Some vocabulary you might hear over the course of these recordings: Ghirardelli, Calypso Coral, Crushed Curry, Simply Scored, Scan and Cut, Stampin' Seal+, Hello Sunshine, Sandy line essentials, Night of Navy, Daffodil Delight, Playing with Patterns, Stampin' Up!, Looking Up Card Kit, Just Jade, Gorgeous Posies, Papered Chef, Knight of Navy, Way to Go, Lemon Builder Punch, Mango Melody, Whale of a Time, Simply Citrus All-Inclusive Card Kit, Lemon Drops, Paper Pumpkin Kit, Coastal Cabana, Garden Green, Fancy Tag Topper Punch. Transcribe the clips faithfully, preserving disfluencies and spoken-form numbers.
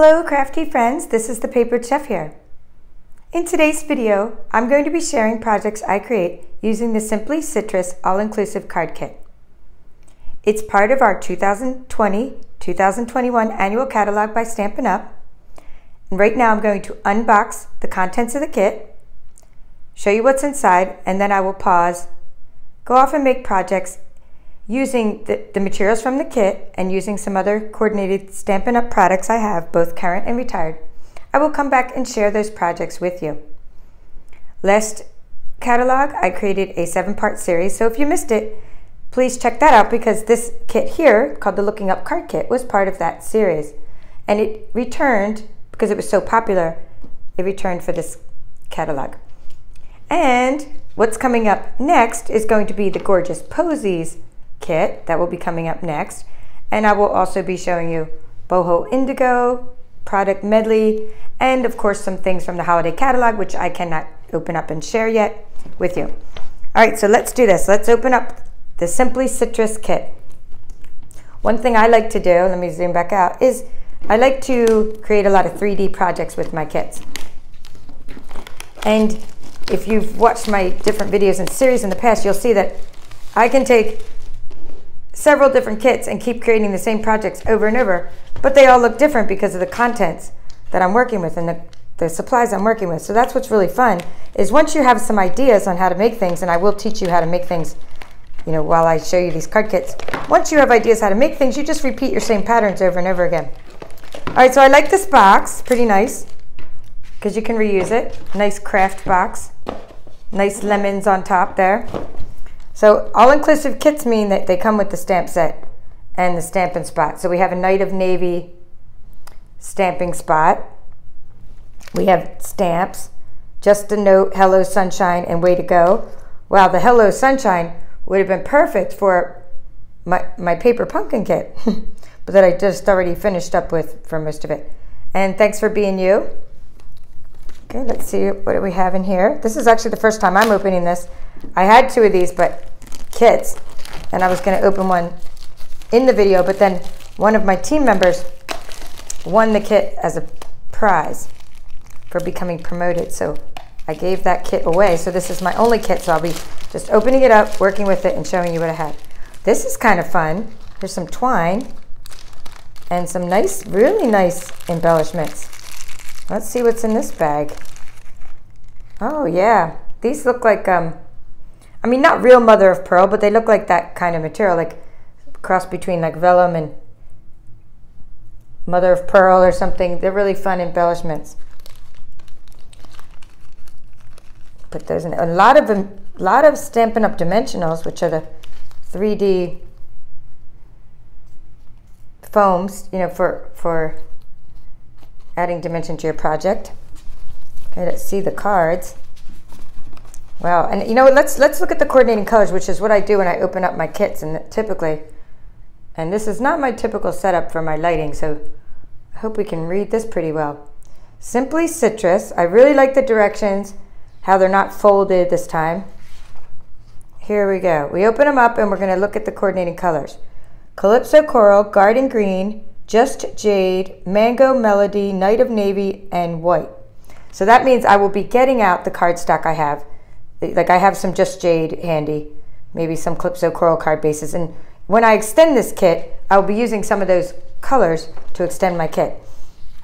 Hello crafty friends, this is the Papered Chef here. In today's video, I'm going to be sharing projects I create using the Simply Citrus All-Inclusive Card Kit. It's part of our two thousand twenty to two thousand twenty-one annual catalog by Stampin' Up! And right now I'm going to unbox the contents of the kit, show you what's inside, and then I will pause, go off and make projects using the, the materials from the kit and using some other coordinated Stampin' Up! Products I have, both current and retired. I will come back and share those projects with you. Last catalog, I created a seven-part series, so if you missed it, please check that out because this kit here, called the Looking Up Card Kit, was part of that series. And it returned, because it was so popular, it returned for this catalog. And what's coming up next is going to be the Gorgeous Posies kit that will be coming up next, and I will also be showing you boho indigo product medley and of course some things from the holiday catalog which I cannot open up and share yet with you. All right, so let's do this. Let's open up the Simply Citrus kit. One thing I like to do, let me zoom back out, is I like to create a lot of three D projects with my kits. And if you've watched my different videos and series in the past, you'll see that I can take several different kits and keep creating the same projects over and over, but they all look different because of the contents that I'm working with and the, the supplies I'm working with. So that's what's really fun, is once you have some ideas on how to make things, and I will teach you how to make things, you know, while I show you these card kits. Once you have ideas how to make things, you just repeat your same patterns over and over again. All right, so I like this box, pretty nice, because you can reuse it. Nice craft box, nice lemons on top there. So all-inclusive kits mean that they come with the stamp set and the stamping spot. So we have a Night of Navy stamping spot. We have stamps, Just a Note, Hello Sunshine, and Way to Go. Wow, the Hello Sunshine would have been perfect for my, my Paper Pumpkin Kit, but that I just already finished up with for most of it. And Thanks For Being You. Okay, let's see what do we have in here. This is actually the first time I'm opening this. I had two of these, but kits, and I was going to open one in the video, but then one of my team members won the kit as a prize for becoming promoted, so I gave that kit away. So this is my only kit, so I'll be just opening it up, working with it, and showing you what I had. This is kind of fun. There's some twine and some nice, really nice embellishments. Let's see what's in this bag. Oh yeah, these look like um I mean, not real mother of pearl, but they look like that kind of material, like cross between like vellum and mother of pearl or something. They're really fun embellishments. Put those in. A lot of them, a lot of Stampin' Up! Dimensionals, which are the three D foams, you know, for for adding dimension to your project. Okay, let's see the cards. Wow, and you know what, let's, let's look at the coordinating colors, which is what I do when I open up my kits, and typically, and this is not my typical setup for my lighting, so I hope we can read this pretty well. Simply Citrus. I really like the directions, how they're not folded this time. Here we go. We open them up and we're gonna look at the coordinating colors. Calypso Coral, Garden Green, Just Jade, Mango Melody, Night of Navy, and White. So that means I will be getting out the cardstock I have. Like I have some Just Jade handy, maybe some Calypso Coral card bases, and when I extend this kit, I'll be using some of those colors to extend my kit.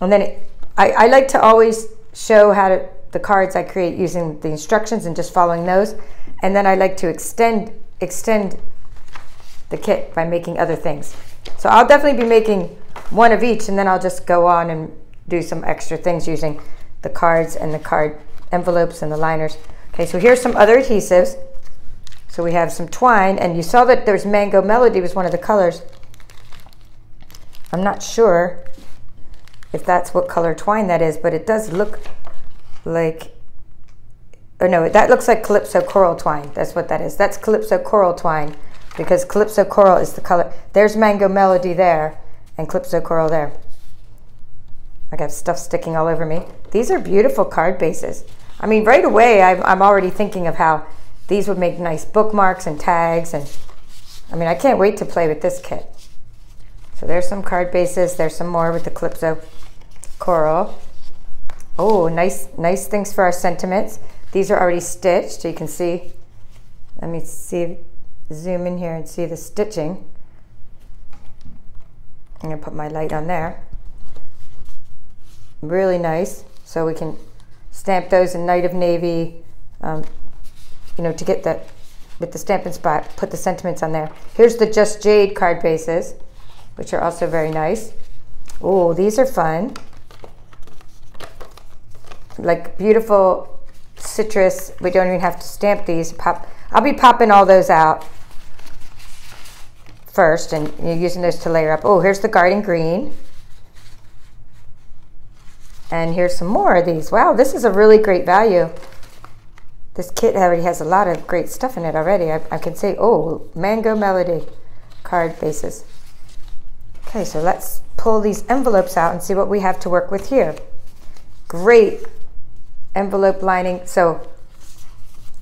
And then it, I, I like to always show how to, the cards I create using the instructions and just following those, and then I like to extend, extend the kit by making other things. So I'll definitely be making one of each, and then I'll just go on and do some extra things using the cards and the card envelopes and the liners. Okay, so here's some other adhesives. So we have some twine, and you saw that there's Mango Melody was one of the colors. I'm not sure if that's what color twine that is, but it does look like, oh no, that looks like Calypso Coral twine. That's what that is. That's Calypso Coral twine, because Calypso Coral is the color. There's Mango Melody there, and Calypso Coral there. I got stuff sticking all over me. These are beautiful card bases. I mean, right away, I've, I'm already thinking of how these would make nice bookmarks and tags, and I mean, I can't wait to play with this kit. So there's some card bases, there's some more with the Calypso. coral. Oh, nice, nice things for our sentiments. These are already stitched, so you can see. Let me see, zoom in here and see the stitching. I'm gonna put my light on there. Really nice. So we can stamp those in Night of Navy, um, you know, to get that with the Stampin' Spot, put the sentiments on there. Here's the Just Jade card bases, which are also very nice. Oh, these are fun. Like beautiful citrus. We don't even have to stamp these. Pop. I'll be popping all those out first and you're using those to layer up. Oh, here's the Garden Green. And here's some more of these. Wow, this is a really great value. This kit already has a lot of great stuff in it already. I, I can say, oh, Mango Melody card bases. Okay, so let's pull these envelopes out and see what we have to work with here. Great envelope lining. So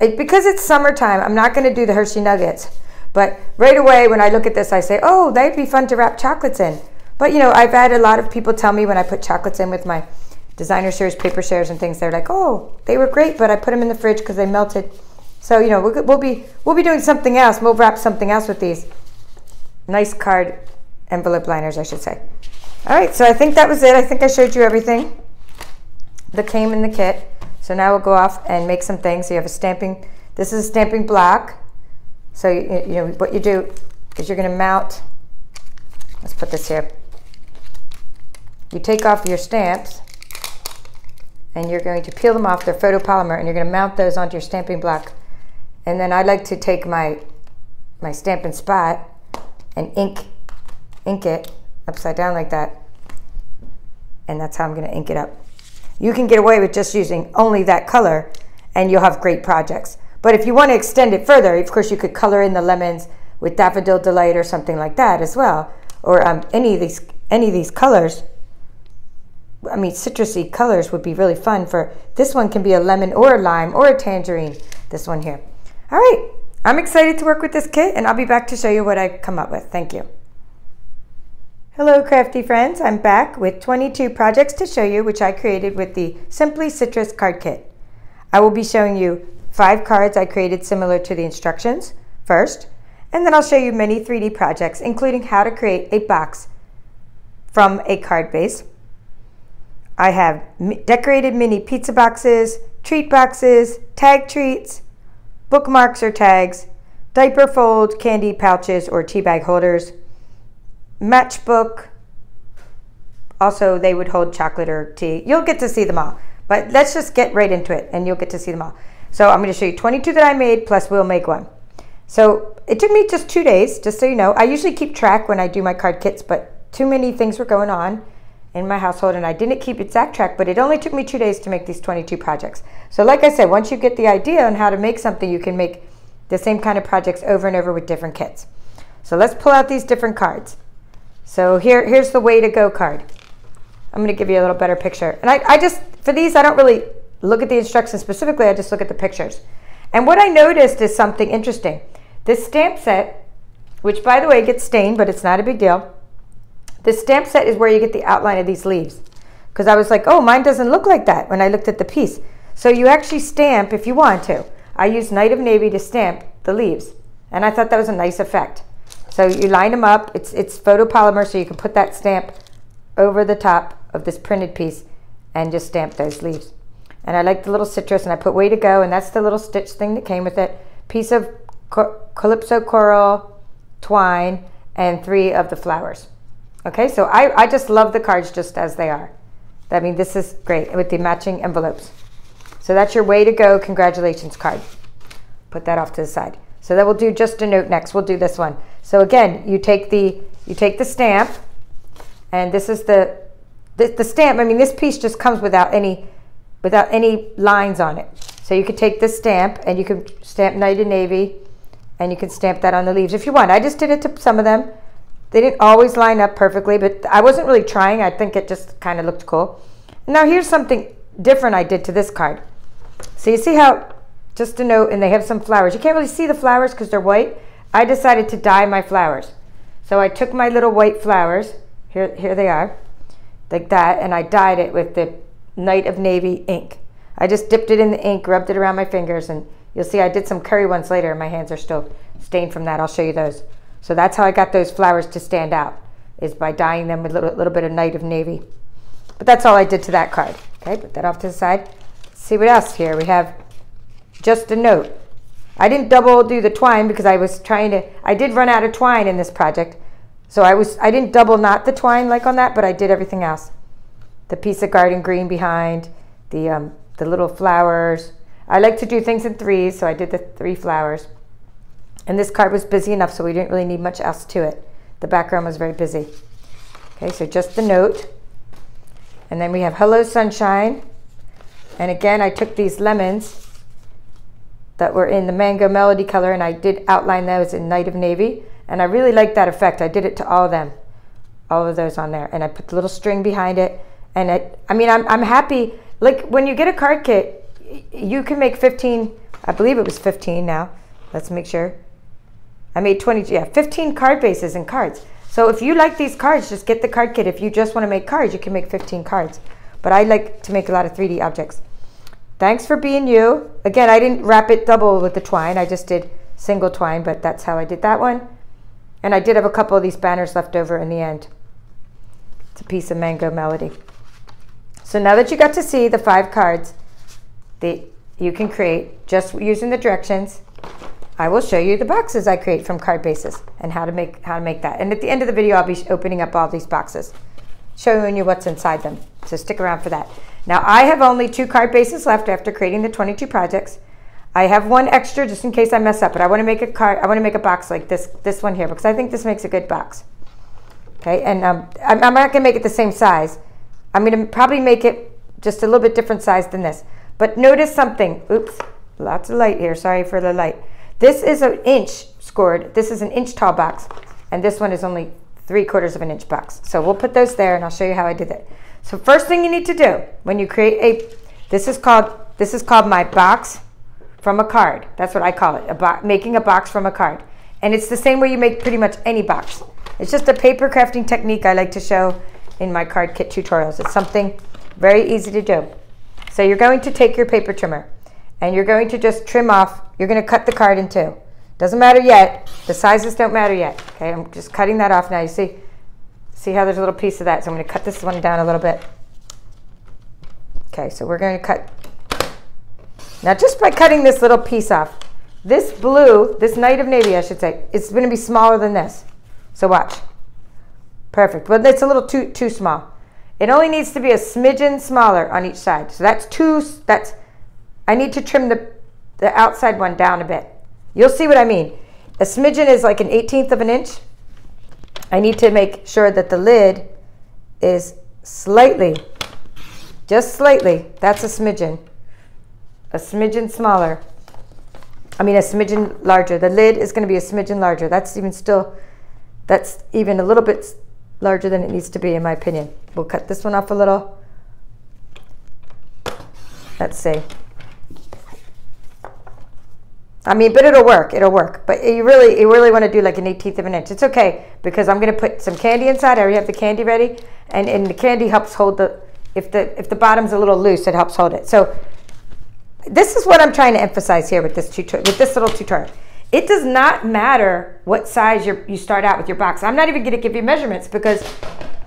it, because it's summertime, I'm not going to do the Hershey Nuggets. But right away when I look at this, I say, oh, that'd be fun to wrap chocolates in. But, you know, I've had a lot of people tell me when I put chocolates in with my designer shares, paper shares, and things, they're like, oh, they were great, but I put them in the fridge because they melted. So, you know, we'll, we'll, be, we'll be doing something else. We'll wrap something else with these. Nice card envelope liners, I should say. All right, so I think that was it. I think I showed you everything that came in the kit. So now we'll go off and make some things. So you have a stamping. This is a stamping block. So, you, you know, what you do is you're going to mount. Let's put this here. You take off your stamps and you're going to peel them off. They're photopolymer and you're going to mount those onto your stamping block. And then I like to take my my Stampin' Spot and ink ink it upside down like that. And that's how I'm going to ink it up. You can get away with just using only that color and you'll have great projects. But if you want to extend it further, of course you could color in the lemons with Daffodil Delight or something like that as well. Or um, any of these any of these colors. I mean, citrusy colors would be really fun for, this one can be a lemon or a lime or a tangerine, this one here. All right, I'm excited to work with this kit and I'll be back to show you what I come up with. Thank you. Hello crafty friends, I'm back with twenty-two projects to show you which I created with the Simply Citrus card kit. I will be showing you five cards I created similar to the instructions first, and then I'll show you many three D projects, including how to create a box from a card base. I have decorated mini pizza boxes, treat boxes, tag treats, bookmarks or tags, diaper fold, candy pouches or tea bag holders, matchbook. Also, they would hold chocolate or tea. You'll get to see them all, but let's just get right into it and you'll get to see them all. So I'm going to show you twenty-two that I made, plus we'll make one. So it took me just two days, just so you know. I usually keep track when I do my card kits, but too many things were going on in my household and I didn't keep exact track, but it only took me two days to make these twenty-two projects. So like I said, once you get the idea on how to make something, you can make the same kind of projects over and over with different kits. So let's pull out these different cards. So here, here's the Way to Go card. I'm gonna give you a little better picture. And I, I just, for these, I don't really look at the instructions specifically, I just look at the pictures. And what I noticed is something interesting. This stamp set, which by the way gets stained, but it's not a big deal, the stamp set is where you get the outline of these leaves. Because I was like, oh, mine doesn't look like that when I looked at the piece. So you actually stamp if you want to. I used Knight of Navy to stamp the leaves. And I thought that was a nice effect. So you line them up. It's, it's photopolymer, so you can put that stamp over the top of this printed piece and just stamp those leaves. And I like the little citrus, and I put Way to Go, and that's the little stitch thing that came with it. Piece of Calypso Coral twine and three of the flowers. Okay, so I, I just love the cards just as they are. I mean, this is great with the matching envelopes. So that's your Way to Go congratulations card. Put that off to the side. So that we'll do Just a Note next. We'll do this one. So again, you take the you take the stamp, and this is the the, the stamp. I mean, this piece just comes without any without any lines on it. So you could take this stamp and you can stamp Knight of Navy, and you can stamp that on the leaves if you want. I just did it to some of them. They didn't always line up perfectly, but I wasn't really trying. I think it just kind of looked cool. Now here's something different I did to this card. So you see how, just a note, and they have some flowers. You can't really see the flowers because they're white. I decided to dye my flowers. So I took my little white flowers. Here, here they are. like that, and I dyed it with the Night of Navy ink. I just dipped it in the ink, rubbed it around my fingers, and you'll see I did some curry ones later, and my hands are still stained from that. I'll show you those. So that's how I got those flowers to stand out, is by dyeing them with a little, little bit of Night of Navy. But that's all I did to that card. Okay, put that off to the side. Let's see what else here. We have Just a Note. I didn't double do the twine because I was trying to, I did run out of twine in this project. So I was, I didn't double knot the twine like on that, but I did everything else. The piece of garden green behind, the, um, the little flowers. I like to do things in threes, so I did the three flowers. And this card was busy enough, so we didn't really need much else to it. The background was very busy. Okay, so Just a Note. And then we have Hello Sunshine. And again, I took these lemons that were in the Mango Melody color, and I did outline those in Night of Navy. And I really like that effect. I did it to all of them, all of those on there. And I put the little string behind it. And it, I mean, I'm, I'm happy. Like when you get a card kit, you can make fifteen, I believe it was fifteen now. Let's make sure. I made twenty, yeah, fifteen card bases and cards. So if you like these cards, just get the card kit. If you just want to make cards, you can make fifteen cards. But I like to make a lot of three D objects. Thanks for being you. Again, I didn't wrap it double with the twine. I just did single twine, but that's how I did that one. And I did have a couple of these banners left over in the end. It's a piece of Mango Melody. So now that you got to see the five cards that you can create just using the directions, I will show you the boxes I create from card bases and how to make how to make that. And at the end of the video, I'll be opening up all these boxes, showing you what's inside them. So stick around for that. Now I have only two card bases left after creating the twenty-two projects. I have one extra just in case I mess up, but I want to make a card. I want to make a box like this this one here because I think this makes a good box. Okay, and um, I'm, I'm not going to make it the same size. I'm going to probably make it just a little bit different size than this. But notice something. Oops, lots of light here. Sorry for the light. This is an inch scored. This is an inch tall box, and this one is only three quarters of an inch box. So we'll put those there, and I'll show you how I did that. So first thing you need to do when you create a, this is called this is called my box from a card. That's what I call it, a bo- making a box from a card. And it's the same way you make pretty much any box. It's just a paper crafting technique I like to show in my card kit tutorials. It's something very easy to do. So you're going to take your paper trimmer, and you're going to just trim off, you're going to cut the card in two. Doesn't matter yet, the sizes don't matter yet. Okay, I'm just cutting that off now. You see, see how there's a little piece of that, so I'm going to cut this one down a little bit. Okay, so we're going to cut. Now just by cutting this little piece off, this blue, this Night of Navy I should say, it's going to be smaller than this. So watch. Perfect, well it's a little too too small. It only needs to be a smidgen smaller on each side. So that's two, that's, I need to trim the, the outside one down a bit. You'll see what I mean. A smidgen is like an eighteenth of an inch. I need to make sure that the lid is slightly, just slightly, that's a smidgen. A smidgen smaller, I mean a smidgen larger. The lid is gonna be a smidgen larger. That's even still, that's even a little bit larger than it needs to be in my opinion. We'll cut this one off a little. Let's see. I mean, but it'll work, it'll work. But you really you really want to do like an eighteenth of an inch. It's okay, because I'm gonna put some candy inside. I already have the candy ready. And, and the candy helps hold the, if the, if the bottom's a little loose, it helps hold it. So this is what I'm trying to emphasize here with this, with this little tutorial. It does not matter what size you're, you start out with your box. I'm not even gonna give you measurements because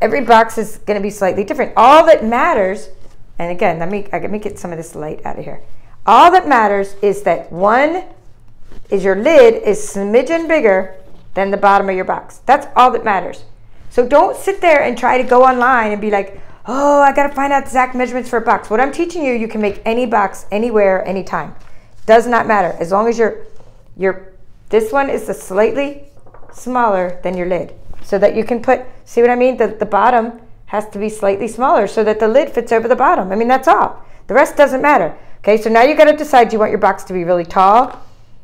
every box is gonna be slightly different. All that matters, and again, let me, let me get some of this light out of here. All that matters is that one is your lid is smidgen bigger than the bottom of your box. That's all that matters. So don't sit there and try to go online and be like, oh, I gotta find out exact measurements for a box. What I'm teaching you, you can make any box, anywhere, anytime. Does not matter, as long as you're, you're this one is a slightly smaller than your lid so that you can put, see what I mean? The, the bottom has to be slightly smaller so that the lid fits over the bottom. I mean, that's all. The rest doesn't matter. Okay, so now you gotta decide, do you want your box to be really tall?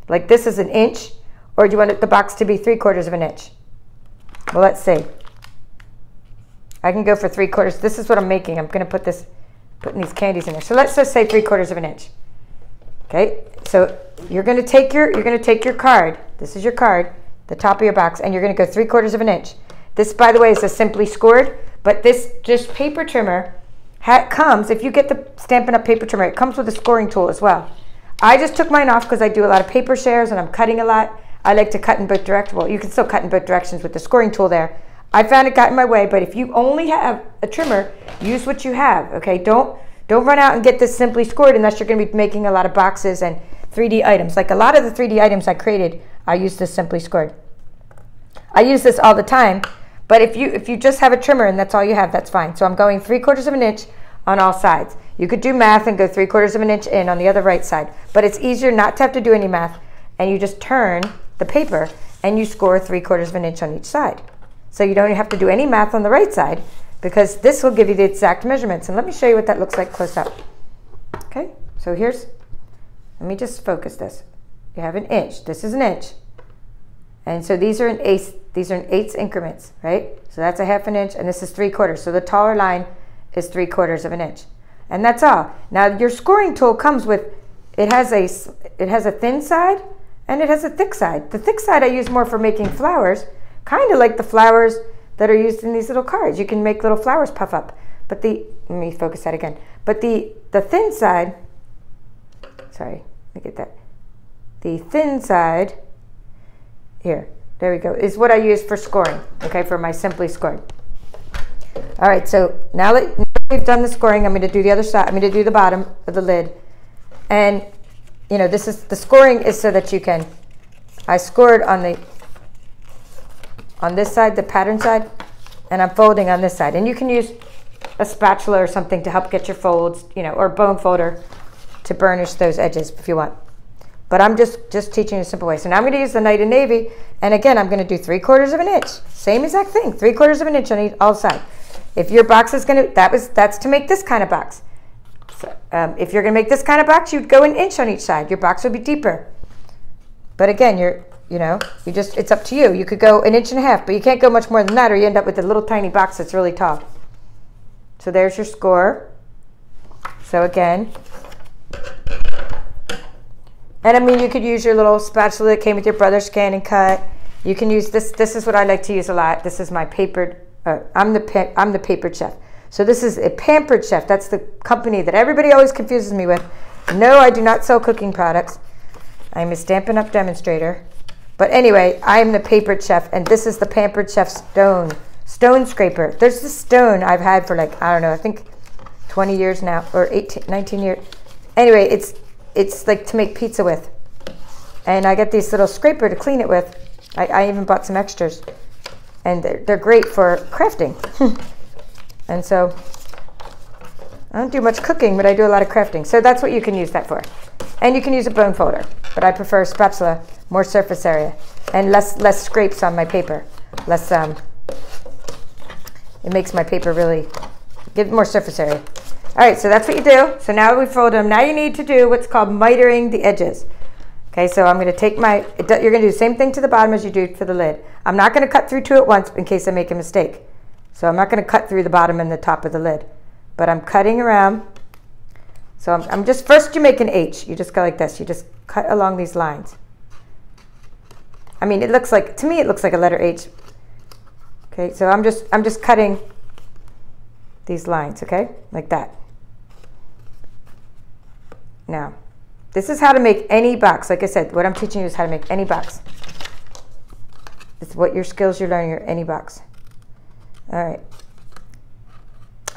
Like this is an inch, or do you want the box to be three quarters of an inch? Well, let's see. I can go for three quarters. This is what I'm making. I'm gonna put this, putting these candies in there. So let's just say three quarters of an inch. Okay, so you're gonna take your you're gonna take your card. This is your card, the top of your box, and you're gonna go three quarters of an inch. This, by the way, is a Simply Scored, But this just paper trimmer ha comes, if you get the Stampin' Up! Paper trimmer, it comes with a scoring tool as well. I just took mine off because I do a lot of paper shares and I'm cutting a lot. I like to cut in both directions. Well, you can still cut in both directions with the scoring tool there. I found it got in my way, but if you only have a trimmer, use what you have, okay? Don't, don't run out and get this Simply Scored unless you're gonna be making a lot of boxes and three D items. Like a lot of the three D items I created, I use this Simply Scored. I use this all the time, but if you, if you just have a trimmer and that's all you have, that's fine. So I'm going three quarters of an inch on all sides. You could do math and go three quarters of an inch in on the other right side, but it's easier not to have to do any math, and you just turn the paper and you score three quarters of an inch on each side. So you don't have to do any math on the right side because this will give you the exact measurements. And let me show you what that looks like close up. Okay, so here's, let me just focus this. You have an inch, this is an inch. And so these are an eighth, these are an eighths increments, right? So that's a half an inch and this is three quarters. So the taller line is three quarters of an inch. And that's all. Now your scoring tool comes with, it has a, it has a thin side and it has a thick side. The thick side I use more for making flowers, kind of like the flowers that are used in these little cards. You can make little flowers puff up. But the, let me focus that again. But the, the thin side, sorry, let me get that. The thin side, here, there we go, is what I use for scoring, okay, for my Simply Scored. All right, so now that we've done the scoring, I'm gonna do the other side, I'm gonna do the bottom of the lid. And, you know, this is, the scoring is so that you can, I scored on the, on this side, the pattern side, and I'm folding on this side. And you can use a spatula or something to help get your folds, you know, or a bone folder to burnish those edges if you want. But I'm just, just teaching you a simple way. So now I'm gonna use the Knight of Navy, and again, I'm gonna do three quarters of an inch. Same exact thing, three quarters of an inch on each, all sides. If your box is gonna, that was, that's to make this kind of box. So, um, if you're gonna make this kind of box, you'd go an inch on each side. Your box would be deeper. But again, you're, You know, you just, it's up to you. You could go an inch and a half, but you can't go much more than that or you end up with a little tiny box that's really tall. So there's your score. So again, and I mean, you could use your little spatula that came with your brother's Scan and Cut. You can use this, this is what I like to use a lot. This is my papered, uh, I'm the pa I'm the Papered Chef. So this is a Pampered Chef. That's the company that everybody always confuses me with. No, I do not sell cooking products. I'm a Stampin' Up! Demonstrator. But anyway, I'm the Papered Chef, and this is the Pampered Chef Stone, Stone Scraper. There's this stone I've had for like, I don't know, I think twenty years now, or eighteen, nineteen years. Anyway, it's it's like to make pizza with. And I get these little scraper to clean it with. I, I even bought some extras. And they're, they're great for crafting. And so, I don't do much cooking, but I do a lot of crafting. So that's what you can use that for. And you can use a bone folder, but I prefer a spatula, more surface area, and less less scrapes on my paper. Less, um, it makes my paper really, give more surface area. All right, so that's what you do. So now we fold them. Now you need to do what's called mitering the edges. Okay, so I'm gonna take my, it, you're gonna do the same thing to the bottom as you do for the lid. I'm not gonna cut through two at once in case I make a mistake. So I'm not gonna cut through the bottom and the top of the lid, but I'm cutting around. So I'm, I'm just, first you make an H. You just go like this. You just cut along these lines. I mean, it looks like, to me, it looks like a letter H. Okay, so I'm just, I'm just cutting these lines, okay? Like that. Now, this is how to make any box. Like I said, what I'm teaching you is how to make any box. It's what your skills you're learning are any box. All right.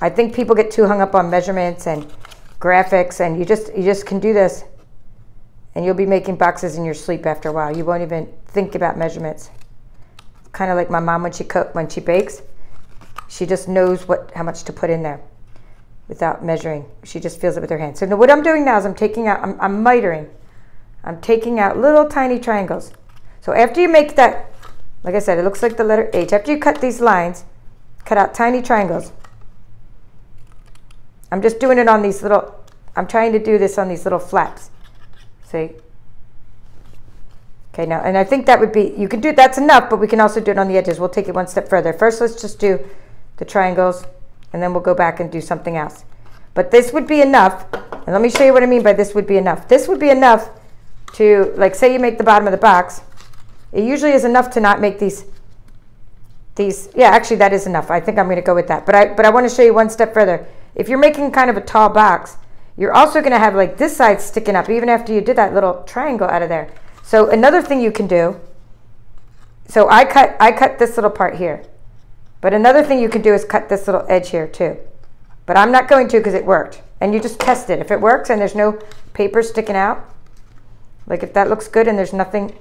I think people get too hung up on measurements and graphics, and you just you just can do this and you'll be making boxes in your sleep after a while. You won't even think about measurements. It's kind of like my mom when she cook when she bakes. She just knows what how much to put in there without measuring. She just feels it with her hands. So now what I'm doing now is I'm taking out, I'm, I'm mitering. I'm taking out little tiny triangles. So after you make that, like I said, it looks like the letter H. After you cut these lines, cut out tiny triangles. I'm just doing it on these little, I'm trying to do this on these little flaps. See? Okay, now, and I think that would be, you can do, that's enough, but we can also do it on the edges. We'll take it one step further. First, let's just do the triangles, and then we'll go back and do something else. But this would be enough, and let me show you what I mean by this would be enough. This would be enough to, like, say you make the bottom of the box. It usually is enough to not make these these. Yeah, actually that is enough. I think I'm going to go with that. But I, but I want to show you one step further. If you're making kind of a tall box, you're also going to have like this side sticking up even after you did that little triangle out of there. So another thing you can do, so I cut, I cut this little part here. But another thing you can do is cut this little edge here too. But I'm not going to because it worked. And you just test it. If it works and there's no paper sticking out, like if that looks good and there's nothing,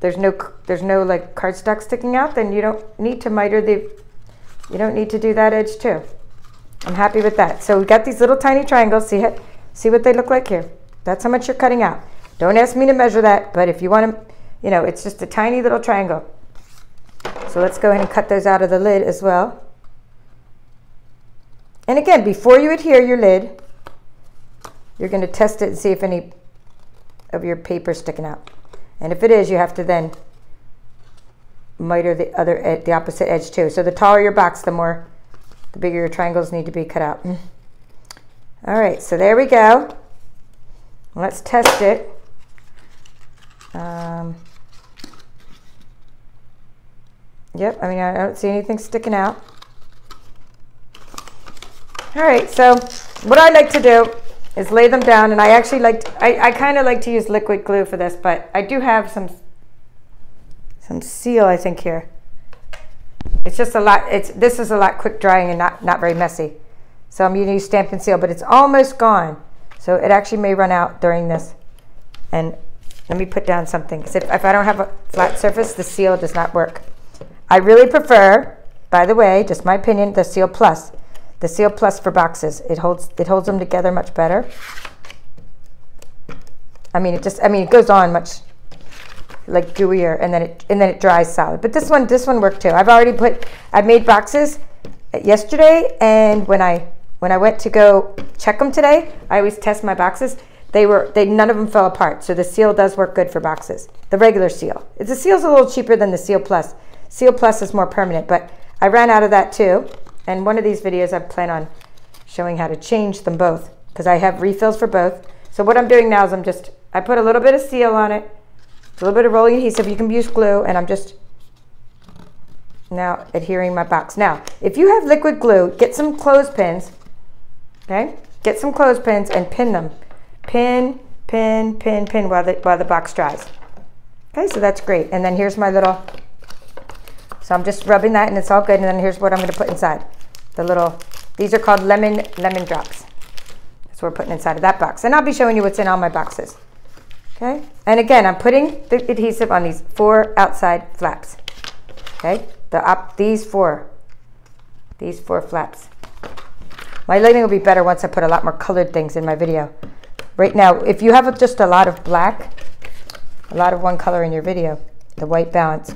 there's no, there's no like cardstock sticking out, then you don't need to miter the, you don't need to do that edge too. I'm happy with that. So we got these little tiny triangles. See it? See what they look like here. That's how much you're cutting out. Don't ask me to measure that, but if you want to, you know, it's just a tiny little triangle. So let's go ahead and cut those out of the lid as well. And again, before you adhere your lid, you're going to test it and see if any of your paper is sticking out. And if it is, you have to then miter the other ed the opposite edge too. So the taller your box, the more, the bigger your triangles need to be cut out. All right, so there we go. Let's test it. Um, yep, I mean, I don't see anything sticking out. All right, so what I like to do is lay them down, and I actually like, to, I, I kind of like to use liquid glue for this, but I do have some, some seal, I think, here. It's just a lot, it's, this is a lot quick drying and not, not very messy. So I'm using Stampin' Seal, but it's almost gone. So it actually may run out during this. And let me put down something, because if, if I don't have a flat surface, the seal does not work. I really prefer, by the way, just my opinion, the Seal Plus. The Seal Plus for boxes. It holds it holds them together much better. I mean it just I mean it goes on much like gooier, and then it and then it dries solid. But this one this one worked too. I've already put I made boxes yesterday, and when I when I went to go check them today, I always test my boxes. They were they none of them fell apart. So the seal does work good for boxes. The regular seal. It's the seal's a little cheaper than the Seal Plus. Seal Plus is more permanent, but I ran out of that too. And one of these videos I plan on showing how to change them both, because I have refills for both. So what I'm doing now is I'm just, I put a little bit of seal on it, a little bit of rolling adhesive, you can use glue, and I'm just now adhering my box. Now, if you have liquid glue, get some clothespins, okay? Get some clothespins and pin them. Pin, pin, pin, pin while the, while the box dries. Okay, so that's great. And then here's my little, so I'm just rubbing that and it's all good. And then here's what I'm going to put inside. The little, these are called lemon lemon drops. That's what we're putting inside of that box. And I'll be showing you what's in all my boxes. Okay. And again, I'm putting the adhesive on these four outside flaps. Okay. The up these four. These four flaps. My lighting will be better once I put a lot more colored things in my video. Right now, if you have just a lot of black, a lot of one color in your video, the white balance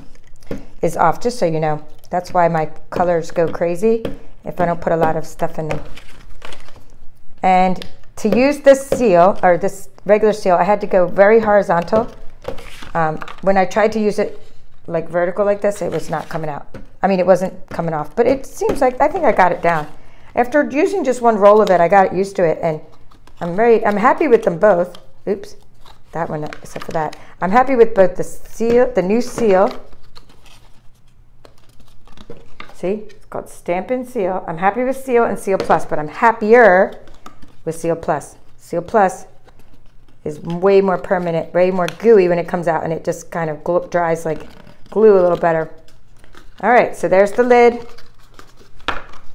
is off, just so you know. That's why my colors go crazy if I don't put a lot of stuff in them. And to use this seal, or this regular seal, I had to go very horizontal. Um, when I tried to use it like vertical like this, it was not coming out. I mean, it wasn't coming off, but it seems like, I think I got it down. After using just one roll of it, I got used to it, and I'm very, I'm happy with them both. Oops, that one, except for that. I'm happy with both the seal, the new seal, see, it's called Stampin' Seal. I'm happy with Seal and Seal Plus, but I'm happier with Seal Plus. Seal Plus is way more permanent, way more gooey when it comes out, and it just kind of dries like glue a little better. All right, so there's the lid.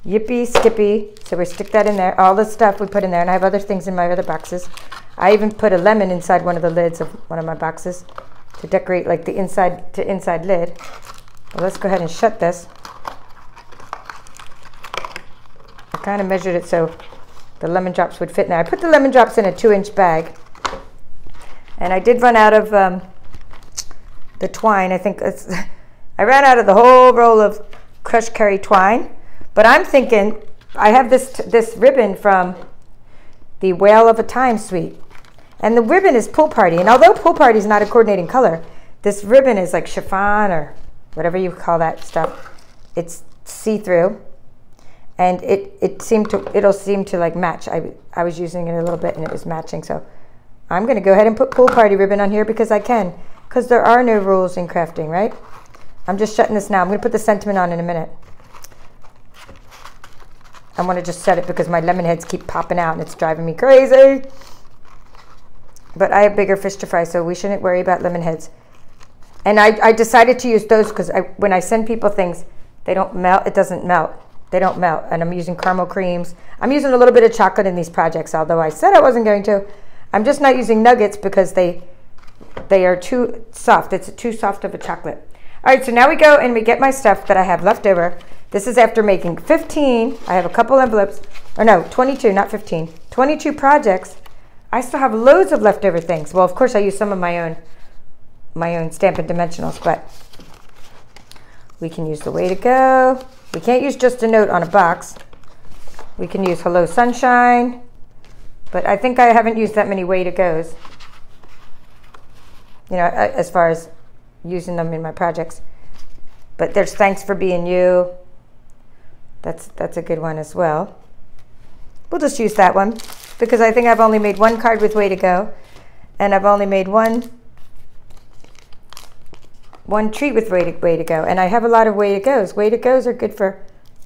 Yippee skippy. So we stick that in there, all the stuff we put in there, and I have other things in my other boxes. I even put a lemon inside one of the lids of one of my boxes to decorate like the inside to inside lid. Well, let's go ahead and shut this. Kind of measured it so the lemon drops would fit in there. I put the lemon drops in a two inch bag, and I did run out of um, the twine. I think it's, I ran out of the whole roll of Crushed Curry twine, but I'm thinking I have this this ribbon from the Whale of a Time suite, and the ribbon is Pool Party, and although Pool Party is not a coordinating color, this ribbon is like chiffon or whatever you call that stuff. It's see-through. And it, it seemed to, it'll seem to like match. I, I was using it a little bit and it was matching. So I'm going to go ahead and put Pool Party ribbon on here because I can. Because there are no rules in crafting, right? I'm just shutting this now. I'm going to put the sentiment on in a minute. I want to just set it because my lemon heads keep popping out and it's driving me crazy. But I have bigger fish to fry, so we shouldn't worry about lemon heads. And I, I decided to use those because I, when I send people things, they don't melt. It doesn't melt. They don't melt. And I'm using caramel creams. I'm using a little bit of chocolate in these projects, although I said I wasn't going to. I'm just not using nuggets because they, they are too soft. It's too soft of a chocolate. All right, so now we go and we get my stuff that I have left over. This is after making fifteen. I have a couple envelopes. Or no, twenty-two, not fifteen. twenty-two projects. I still have loads of leftover things. Well, of course, I use some of my own my own Stampin' Dimensionals, but we can use the Way to Go. We can't use Just a Note on a box. We can use Hello Sunshine, but I think I haven't used that many Way to Go's, you know, as far as using them in my projects. But there's Thanks for Being You. That's, that's a good one as well. We'll just use that one because I think I've only made one card with Way to Go, and I've only made one one treat with way to, way to Go, and I have a lot of Way to Go's. Way to Go's are good for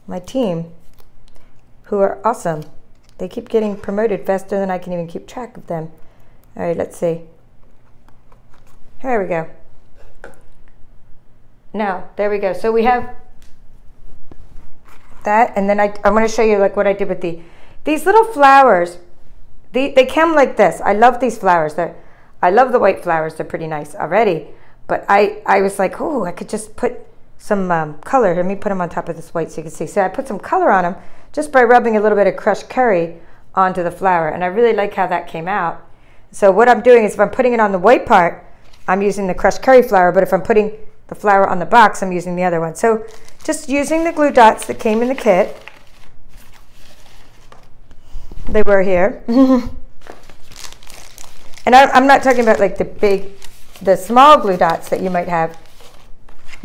my team, who are awesome. They keep getting promoted faster than I can even keep track of them. All right, let's see. Here we go. Now, there we go. So we have that, and then I, I want to show you like what I did with the, these little flowers. They, they come like this. I love these flowers. They're, I love the white flowers. They're pretty nice already. But I, I was like, oh, I could just put some um, color. Let me put them on top of this white so you can see. So I put some color on them just by rubbing a little bit of Crushed Curry onto the flower. And I really like how that came out. So what I'm doing is if I'm putting it on the white part, I'm using the Crushed Curry flower. But if I'm putting the flower on the box, I'm using the other one. So just using the glue dots that came in the kit. They were here. And I, I'm not talking about like the big... the small glue dots that you might have.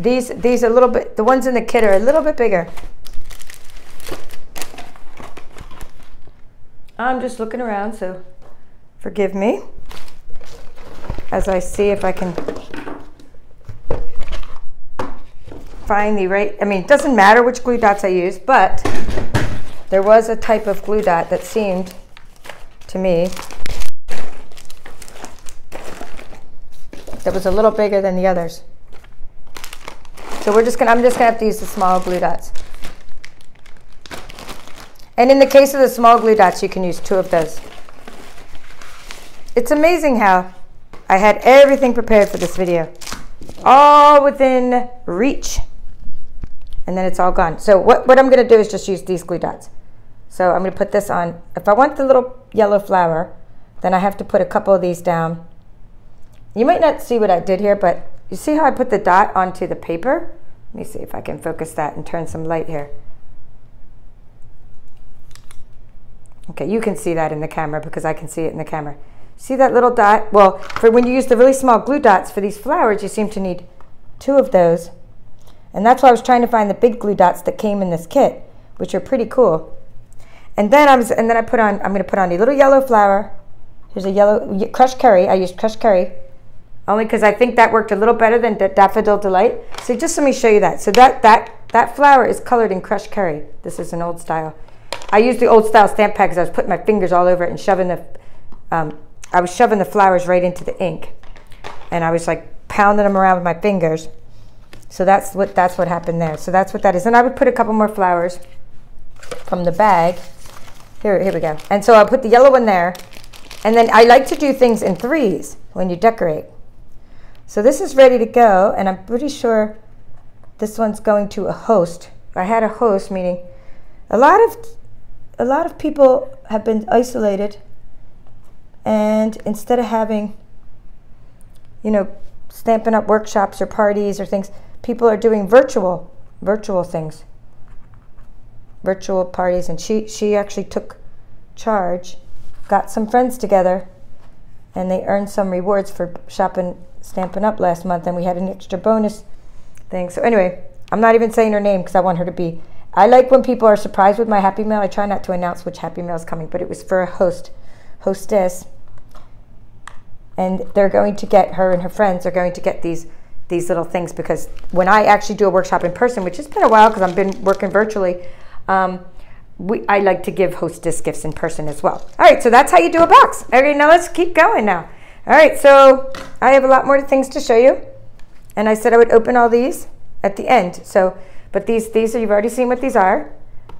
These these are a little bit, the ones in the kit are a little bit bigger. I'm just looking around, so forgive me as I see if I can find the right, I mean, it doesn't matter which glue dots I use, but there was a type of glue dot that seemed to me that was a little bigger than the others. So we're just gonna, I'm just gonna have to use the small glue dots. And in the case of the small glue dots, you can use two of those. It's amazing how I had everything prepared for this video, all within reach, and then it's all gone. So what, what I'm gonna do is just use these glue dots. So I'm gonna put this on. If I want the little yellow flower, then I have to put a couple of these down. You might not see what I did here, but you see how I put the dot onto the paper? Let me see if I can focus that and turn some light here. Okay, you can see that in the camera because I can see it in the camera. See that little dot? Well, for when you use the really small glue dots for these flowers, you seem to need two of those. And that's why I was trying to find the big glue dots that came in this kit, which are pretty cool. And then I was, and then I put on, I'm gonna put on a little yellow flower. Here's a yellow, Crushed Curry, I used Crushed Curry. Only because I think that worked a little better than Daffodil Delight. So just let me show you that. So that that that flower is colored in Crushed Curry. This is an old style. I used the old style stamp pad because I was putting my fingers all over it and shoving the, um, I was shoving the flowers right into the ink, and I was like pounding them around with my fingers. So that's what that's what happened there. So that's what that is. And I would put a couple more flowers from the bag. Here, here we go. And so I put the yellow one there, and then I like to do things in threes when you decorate. So this is ready to go, and I'm pretty sure this one's going to a host. I had a host, meaning a lot of a lot of people have been isolated, and instead of having, you know, Stampin' Up! Workshops or parties or things, people are doing virtual virtual things, virtual parties. And she she actually took charge, got some friends together, and they earned some rewards for shopping Stampin' Up! Last month, and we had an extra bonus thing. So anyway, I'm not even saying her name because I want her to be. I like when people are surprised with my Happy Mail. I try not to announce which Happy Mail is coming, but it was for a host, hostess, and they're going to get, her and her friends are going to get these these little things, because when I actually do a workshop in person, which has been a while because I've been working virtually, um, we, I like to give hostess gifts in person as well. All right, so that's how you do a box. Okay, now let's keep going now. All right, so I have a lot more things to show you, and I said I would open all these at the end. So, but these, these are, you've already seen what these are,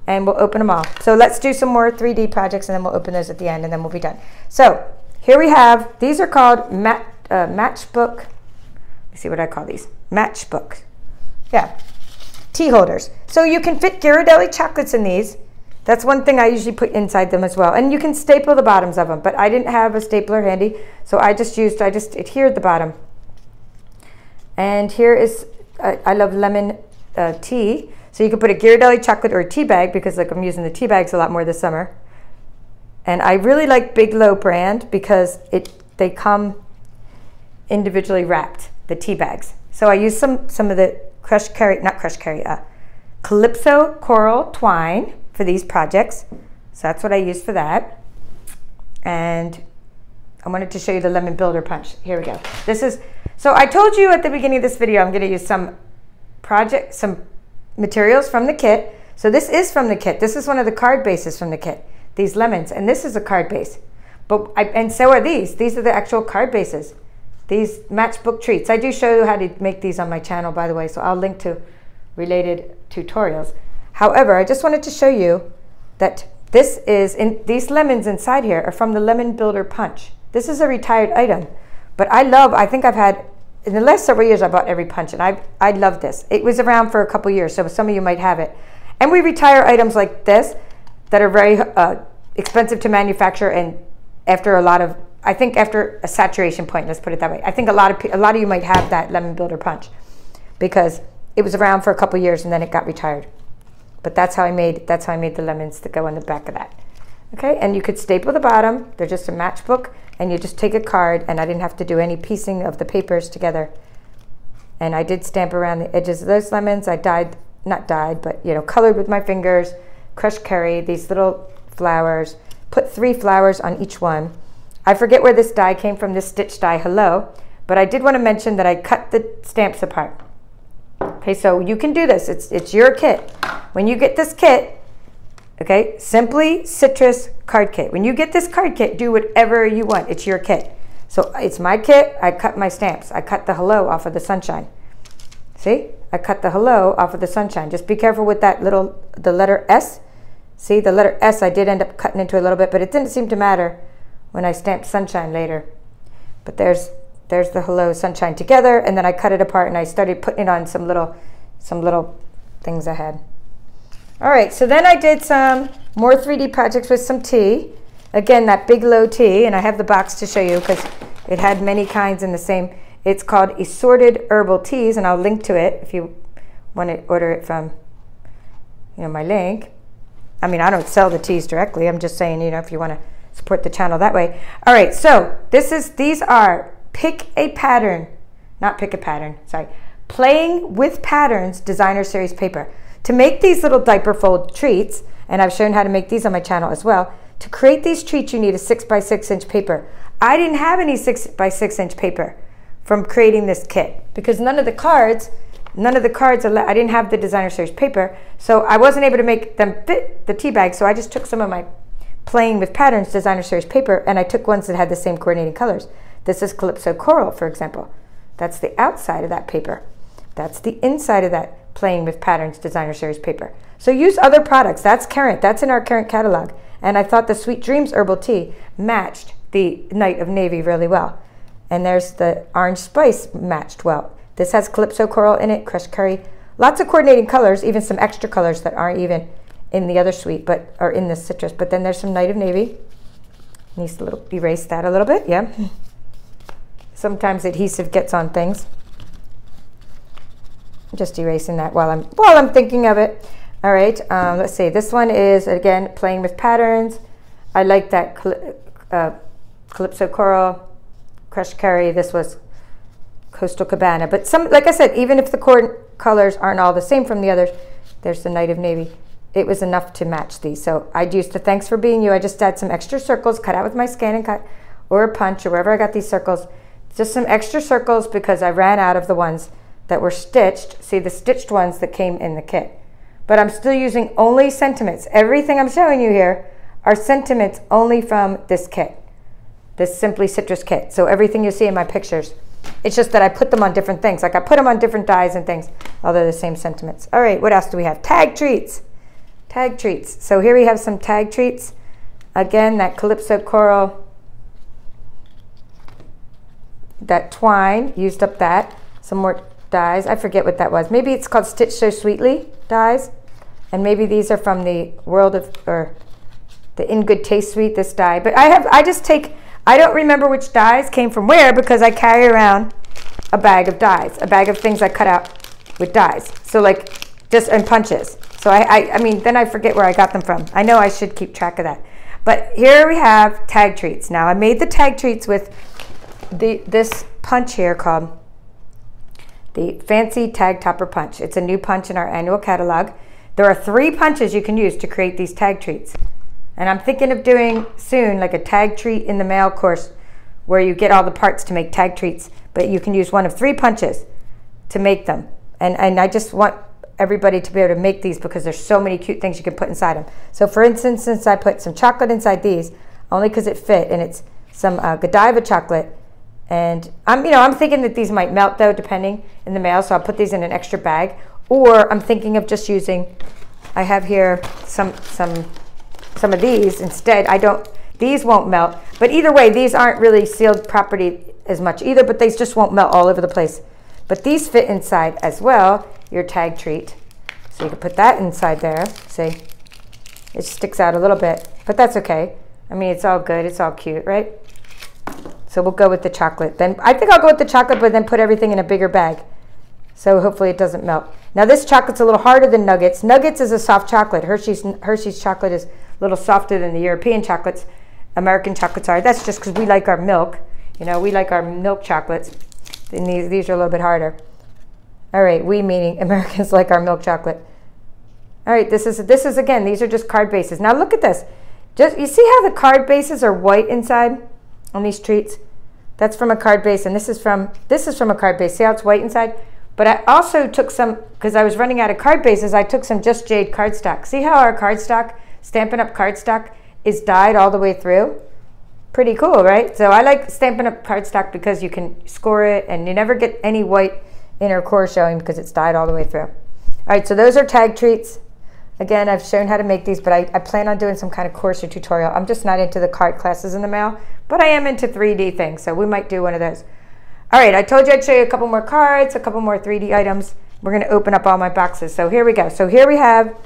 and we'll open them all. So let's do some more three D projects, and then we'll open those at the end, and then we'll be done. So here we have, these are called mat, uh, matchbook, let me see what I call these, matchbook, yeah, tea holders. So you can fit Ghirardelli chocolates in these. That's one thing I usually put inside them as well. And you can staple the bottoms of them, but I didn't have a stapler handy, so I just used, I just adhered the bottom. And here is, uh, I love lemon uh, tea. So you can put a Ghirardelli chocolate or a tea bag, because like I'm using the tea bags a lot more this summer. And I really like Bigelow brand because it they come individually wrapped, the tea bags. So I used some, some of the Crushed Curry, not Crushed Curry, uh, Calypso Coral twine for these projects. So that's what I used for that. And I wanted to show you the Lemon Builder Punch. Here we go. This is, so I told you at the beginning of this video, I'm gonna use some project, some materials from the kit. So this is from the kit. This is one of the card bases from the kit, these lemons, and this is a card base. But I, and so are these. These are the actual card bases. These matchbook treats. I do show you how to make these on my channel, by the way, so I'll link to related tutorials. However, I just wanted to show you that this is, in, these lemons inside here are from the Lemon Builder Punch. This is a retired item, but I love, I think I've had, in the last several years I bought every punch, and I I love this. It was around for a couple years, so some of you might have it. And we retire items like this that are very uh, expensive to manufacture, and after a lot of, I think after a saturation point, let's put it that way. I think a lot of, a lot of you might have that Lemon Builder Punch because it was around for a couple years and then it got retired. But that's how I made, that's how I made the lemons that go on the back of that. Okay, and you could staple the bottom. They're just a matchbook, and you just take a card, and I didn't have to do any piecing of the papers together. And I did stamp around the edges of those lemons. I dyed, not dyed, but you know, colored with my fingers, crushed curry, these little flowers, put three flowers on each one. I forget where this die came from, this stitch die, hello, but I did want to mention that I cut the stamps apart. Okay, so you can do this, it's, it's your kit. When you get this kit, okay, Simply Citrus Card Kit. When you get this card kit, do whatever you want, it's your kit. So it's my kit, I cut my stamps. I cut the hello off of the sunshine. See, I cut the hello off of the sunshine. Just be careful with that little, the letter S. See, the letter S I did end up cutting into a little bit, but it didn't seem to matter when I stamped sunshine later. But there's, there's the hello sunshine together, and then I cut it apart and I started putting it on some little, some little things I had. All right, so then I did some more three D projects with some tea. Again, that Bigelow tea, and I have the box to show you because it had many kinds in the same. It's called Assorted Herbal Teas, and I'll link to it if you want to order it from, you know, my link. I mean, I don't sell the teas directly. I'm just saying, you know, if you want to support the channel that way. All right, so this is, these are Pick a Pattern, not Pick a Pattern, sorry, Playing with Patterns Designer Series Paper. To make these little diaper fold treats, and I've shown how to make these on my channel as well, to create these treats you need a six by six inch paper. I didn't have any six by six inch paper from creating this kit because none of the cards, none of the cards, I didn't have the designer series paper, so I wasn't able to make them fit the tea bag, so I just took some of my Playing with Patterns designer series paper, and I took ones that had the same coordinating colors. This is Calypso Coral, for example. That's the outside of that paper. That's the inside of that Playing with Patterns designer series paper. So use other products. That's current. That's in our current catalog. And I thought the Sweet Dreams Herbal Tea matched the Night of Navy really well. And there's the Orange Spice matched well. This has Calypso Coral in it, Crushed Curry. Lots of coordinating colors, even some extra colors that aren't even in the other sweet, but are in this citrus. But then there's some Night of Navy. Needs to little, erase that a little bit, yeah. Sometimes adhesive gets on things. Just erasing that while I'm while I'm thinking of it. All right, um, let's see. This one is, again, Playing with Patterns. I like that Cal uh, Calypso Coral, Crushed Curry. This was Coastal Cabana. But some, like I said, even if the core colors aren't all the same from the others, there's the Knight of Navy. It was enough to match these. So I'd use the Thanks for Being You. I just add some extra circles, cut out with my Scan and Cut, or a punch, or wherever I got these circles. Just some extra circles because I ran out of the ones that were stitched. See the stitched ones that came in the kit. But I'm still using only sentiments. Everything I'm showing you here are sentiments only from this kit, this Simply Citrus kit. So everything you see in my pictures, it's just that I put them on different things. Like I put them on different dyes and things, although the same sentiments. All right, what else do we have? Tag treats, tag treats. So here we have some tag treats. Again, that Calypso Coral, that twine, used up that. Some more dyes, I forget what that was. Maybe it's called Stitch So Sweetly dyes. And maybe these are from the world of, or the In Good Taste suite, this dye. But I have, I just take, I don't remember which dyes came from where because I carry around a bag of dyes, a bag of things I cut out with dyes. So like, just, and punches. So I, I, I mean, then I forget where I got them from. I know I should keep track of that. But here we have tag treats. Now I made the tag treats with the this punch here called the Fancy Tag Topper Punch. It's a new punch in our annual catalog. There are three punches you can use to create these tag treats. And I'm thinking of doing soon like a tag treat in the mail course where you get all the parts to make tag treats, but you can use one of three punches to make them. And, and I just want everybody to be able to make these because there's so many cute things you can put inside them. So for instance, since I put some chocolate inside these, only because it fit, and it's some uh, Godiva chocolate. And I'm, you know, I'm thinking that these might melt though, depending in the mail. So I'll put these in an extra bag, or I'm thinking of just using, I have here some, some, some of these instead. I don't, these won't melt, but either way, these aren't really sealed property as much either, but they just won't melt all over the place. But these fit inside as well, your tag treat. So you can put that inside there. See, it sticks out a little bit, but that's okay. I mean, it's all good. It's all cute, right? So we'll go with the chocolate. Then I think I'll go with the chocolate, but then put everything in a bigger bag. So hopefully it doesn't melt. Now this chocolate's a little harder than Nuggets. Nuggets is a soft chocolate. Hershey's, Hershey's chocolate is a little softer than the European chocolates. American chocolates are. That's just because we like our milk. You know, we like our milk chocolates. And these, these are a little bit harder. All right, we meaning Americans like our milk chocolate. All right, this is, this is again, these are just card bases. Now look at this. Just, you see how the card bases are white inside on these treats? That's from a card base, and this is from, this is from a card base. See how it's white inside? But I also took some, because I was running out of card bases, I took some Just Jade cardstock. See how our cardstock, Stampin' Up! Cardstock, is dyed all the way through? Pretty cool, right? So I like Stampin' Up! Cardstock because you can score it and you never get any white inner core showing because it's dyed all the way through. All right, so those are tag treats. Again, I've shown how to make these, but I, I plan on doing some kind of course or tutorial. I'm just not into the card classes in the mail, but I am into three D things, so we might do one of those. All right, I told you I'd show you a couple more cards, a couple more three D items. We're gonna open up all my boxes. So here we go. So here we have,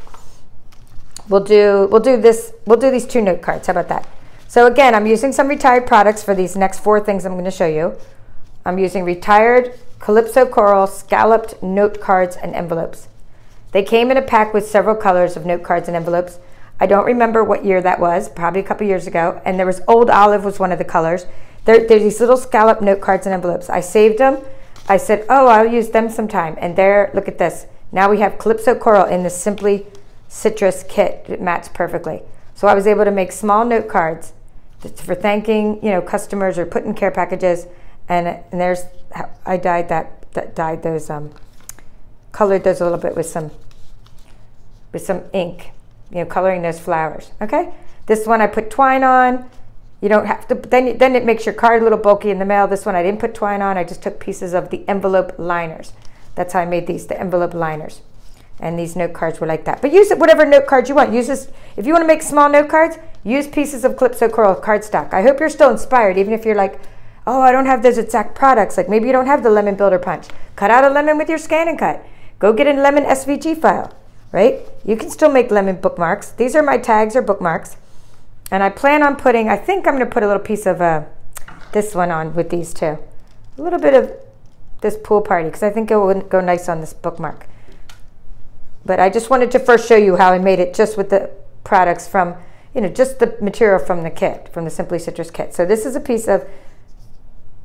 we'll do, we'll do this, we'll do these two note cards, how about that? So again, I'm using some retired products for these next four things I'm gonna show you. I'm using retired Calypso Coral scalloped note cards and envelopes. They came in a pack with several colors of note cards and envelopes. I don't remember what year that was, probably a couple years ago, and there was Old Olive was one of the colors. There, there's these little scallop note cards and envelopes. I saved them. I said, oh, I'll use them sometime. And there, look at this. Now we have Calypso Coral in the Simply Citrus kit. It matched perfectly. So I was able to make small note cards for thanking, you know, customers or putting care packages. And, and there's, I dyed that, that dyed those, um, colored those a little bit with some with some ink, you know, coloring those flowers, okay? This one I put twine on. You don't have to, then, then it makes your card a little bulky in the mail. This one I didn't put twine on, I just took pieces of the envelope liners. That's how I made these, the envelope liners. And these note cards were like that. But use it, whatever note card you want. Use this, if you wanna make small note cards, use pieces of Calypso Coral cardstock. I hope you're still inspired, even if you're like, oh, I don't have those exact products. Like maybe you don't have the Lemon Builder Punch. Cut out a lemon with your Scan and Cut. Go get a lemon S V G file. Right? You can still make lemon bookmarks. These are my tags or bookmarks. And I plan on putting, I think I'm going to put a little piece of uh, this one on with these two. A little bit of this Pool Party, because I think it would go nice on this bookmark. But I just wanted to first show you how I made it just with the products from, you know, just the material from the kit, from the Simply Citrus kit. So this is a piece of,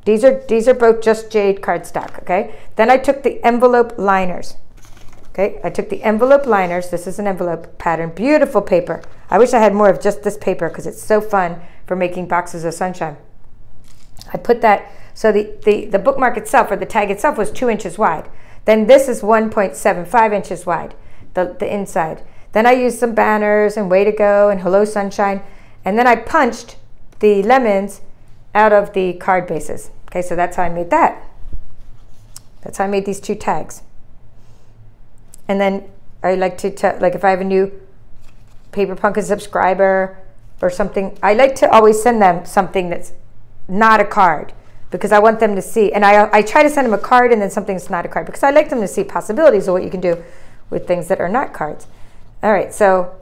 these are, these are both Just Jade cardstock, okay? Then I took the envelope liners. Okay, I took the envelope liners. This is an envelope pattern, beautiful paper. I wish I had more of just this paper because it's so fun for making boxes of sunshine. I put that, so the, the, the bookmark itself or the tag itself was two inches wide. Then this is one point seven five inches wide, the, the inside. Then I used some banners and Way to Go and Hello Sunshine. And then I punched the lemons out of the card bases. Okay, so that's how I made that. That's how I made these two tags. And then I like to, like if I have a new Paper Pumpkin subscriber or something, I like to always send them something that's not a card, because I want them to see. And I, I try to send them a card and then something that's not a card, because I like them to see possibilities of what you can do with things that are not cards. All right, so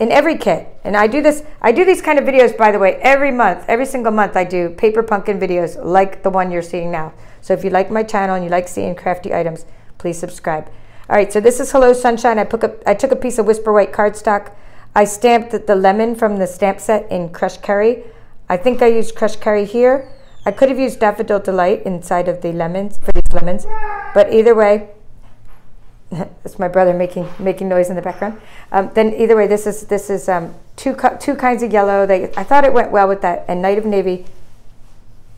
in every kit, and I do this, I do these kind of videos, by the way, every month, every single month I do Paper Pumpkin videos like the one you're seeing now. So if you like my channel and you like seeing crafty items, please subscribe. All right, so this is Hello Sunshine. I, put a, I took a piece of Whisper White cardstock. I stamped the, the lemon from the stamp set in Crushed Curry. I think I used Crushed Curry here. I could have used Daffodil Delight inside of the lemons, for these lemons, but either way, that's my brother making making noise in the background. Um, then either way, this is this is um, two two kinds of yellow. They, I thought it went well with that, and Night of Navy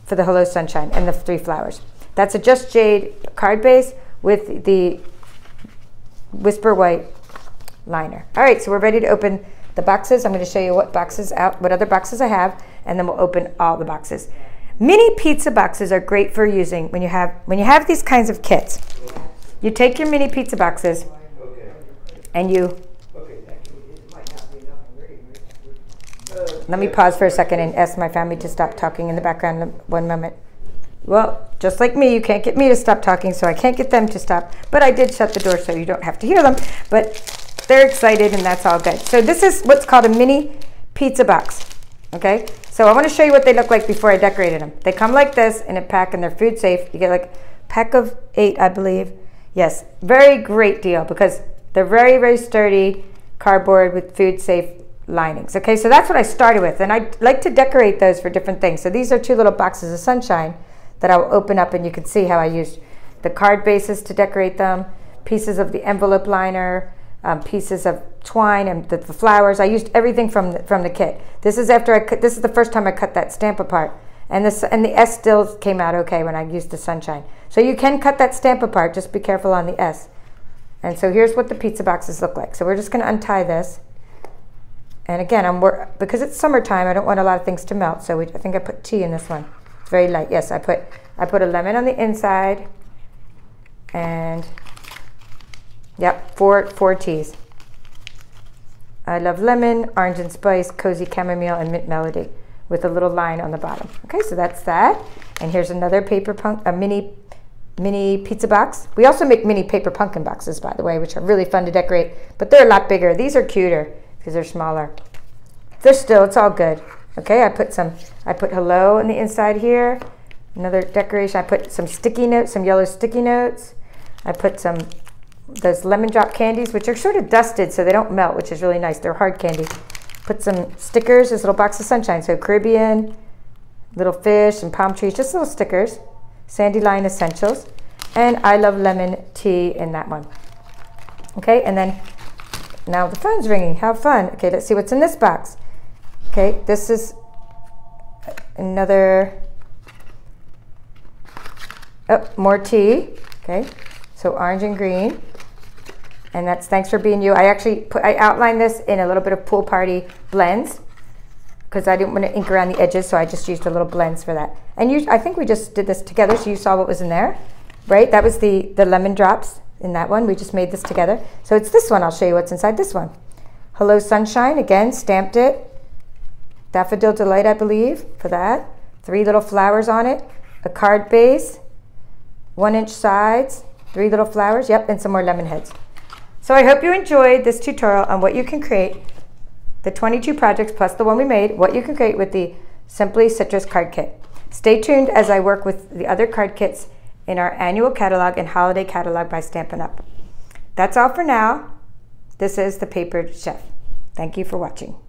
for the Hello Sunshine and the three flowers. That's a Just Jade card base with the Whisper White liner. All right, so we're ready to open the boxes. I'm going to show you what boxes out, what other boxes I have, and then we'll open all the boxes. Mini pizza boxes are great for using when you have when you have these kinds of kits. You take your mini pizza boxes and you, let me pause for a second and ask my family to stop talking in the background one moment. Well, just like me, you can't get me to stop talking, so I can't get them to stop, but I did shut the door so you don't have to hear them, but they're excited and that's all good. So this is what's called a mini pizza box, okay? So I want to show you what they look like before I decorated them. They come like this in a pack and they're food safe. You get like a pack of eight, I believe. Yes, very great deal because they're very, very sturdy cardboard with food safe linings. Okay, so that's what I started with. And I like to decorate those for different things. So these are two little boxes of sunshine that I'll open up and you can see how I used the card bases to decorate them, pieces of the envelope liner, um, pieces of twine and the, the flowers. I used everything from the, from the kit. This is after I cut, this is the first time I cut that stamp apart. And, this, and the S still came out okay when I used the sunshine. So you can cut that stamp apart, just be careful on the S. And so here's what the pizza boxes look like. So we're just gonna untie this. And again, I'm wor because it's summertime, I don't want a lot of things to melt, so we, I think I put tea in this one. It's very light, yes, I put, I put a lemon on the inside, and yep, four, four teas. I love lemon, orange and spice, cozy chamomile, and mint melody, with a little line on the bottom. Okay, so that's that. And here's another paper punk, a mini, mini pizza box. We also make mini paper pumpkin boxes, by the way, which are really fun to decorate, but they're a lot bigger. These are cuter because they're smaller. They're still, it's all good. Okay, I put some, I put hello on the inside here. Another decoration, I put some sticky notes, some yellow sticky notes. I put some, those lemon drop candies, which are sort of dusted so they don't melt, which is really nice. They're hard candy. Put some stickers, this little box of sunshine. So Caribbean, little fish, and palm trees, just little stickers. Sandy Line Essentials. And I love lemon tea in that one. Okay, and then now the phone's ringing, how fun. Okay, let's see what's in this box. Okay, this is another, oh, more tea. Okay, so orange and green. And that's thanks for being you. I actually put, I outlined this in a little bit of Pool Party blends because I didn't want to ink around the edges, so I just used a little blends for that. And you, I think we just did this together, so you saw what was in there, right? That was the, the lemon drops in that one. We just made this together. So it's this one. I'll show you what's inside this one. Hello Sunshine, again, stamped it. Daffodil Delight, I believe, for that. Three little flowers on it, a card base, one inch sides, three little flowers, yep, and some more lemon heads. So I hope you enjoyed this tutorial on what you can create, the twenty-two projects plus the one we made, what you can create with the Simply Citrus Card Kit. Stay tuned as I work with the other card kits in our annual catalog and holiday catalog by Stampin' Up. That's all for now. This is the Papered Chef. Thank you for watching.